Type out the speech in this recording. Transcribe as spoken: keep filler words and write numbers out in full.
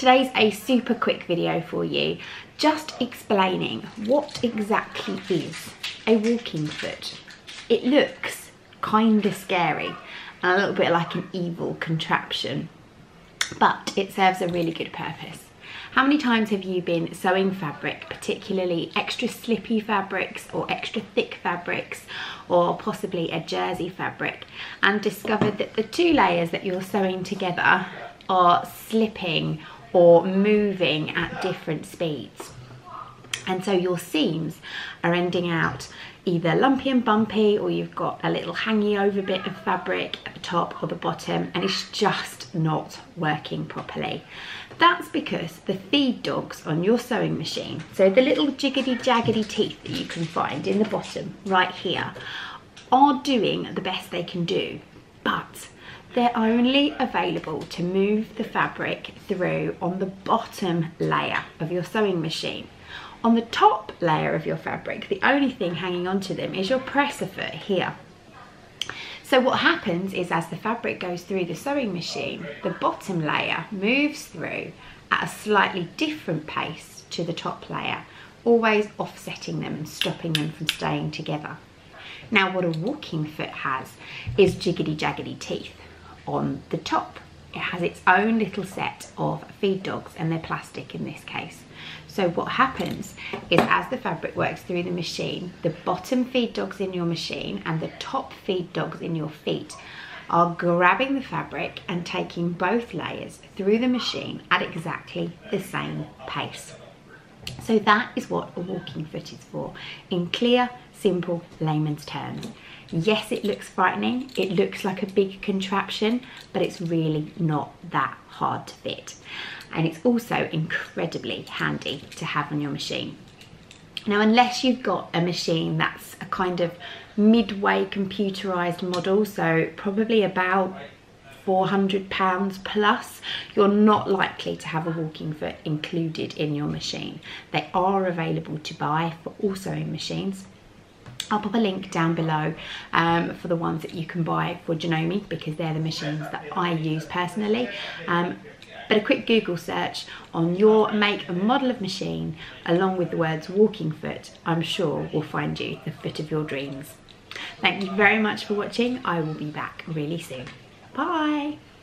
Today's a super quick video for you, just explaining what exactly is a walking foot. It looks kind of scary and a little bit like an evil contraption, but it serves a really good purpose. How many times have you been sewing fabric, particularly extra slippy fabrics or extra thick fabrics or possibly a jersey fabric, and discovered that the two layers that you're sewing together are slipping or moving at different speeds? And so your seams are ending out either lumpy and bumpy, or you've got a little hangy over bit of fabric at the top or the bottom, and it's just not working properly. That's because the feed dogs on your sewing machine, so the little jiggity jaggedy teeth that you can find in the bottom right here, are doing the best they can do, but they're only available to move the fabric through on the bottom layer of your sewing machine. On the top layer of your fabric, the only thing hanging onto them is your presser foot here. So what happens is, as the fabric goes through the sewing machine, the bottom layer moves through at a slightly different pace to the top layer, always offsetting them and stopping them from staying together. Now, what a walking foot has is jiggity jaggedy teeth on the top. It has its own little set of feed dogs, and they're plastic in this case. So what happens is, as the fabric works through the machine, the bottom feed dogs in your machine and the top feed dogs in your feet are grabbing the fabric and taking both layers through the machine at exactly the same pace. So that is what a walking foot is for, in clear, simple layman's terms. Yes, it looks frightening, it looks like a big contraption, but it's really not that hard to fit. And it's also incredibly handy to have on your machine. Now, unless you've got a machine that's a kind of midway computerized model, so probably about four hundred pounds plus, you're not likely to have a walking foot included in your machine. They are available to buy for all sewing machines. I'll pop a link down below um, for the ones that you can buy for Janome, because they're the machines that I use personally. Um, but a quick Google search on your make and model of machine, along with the words walking foot, I'm sure will find you the foot of your dreams. Thank you very much for watching. I will be back really soon. Bye.